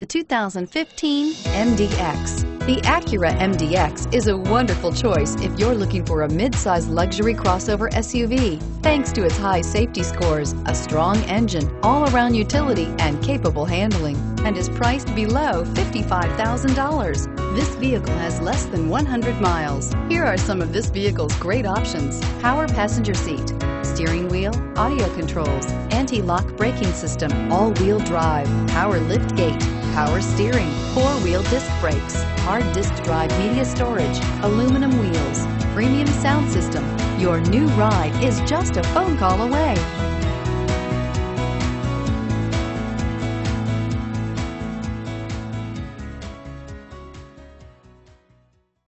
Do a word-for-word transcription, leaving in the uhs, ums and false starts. The two thousand fifteen M D X. The Acura M D X is a wonderful choice if you're looking for a mid-size luxury crossover S U V. Thanks to its high safety scores, a strong engine, all-around utility, and capable handling, and is priced below fifty-five thousand dollars. This vehicle has less than one hundred miles. Here are some of this vehicle's great options: power passenger seat, steering wheel audio controls, anti-lock braking system, all-wheel drive, power lift gate, power steering, four-wheel disc brakes, hard disk drive media storage, aluminum wheels, premium sound system. Your new ride is just a phone call away.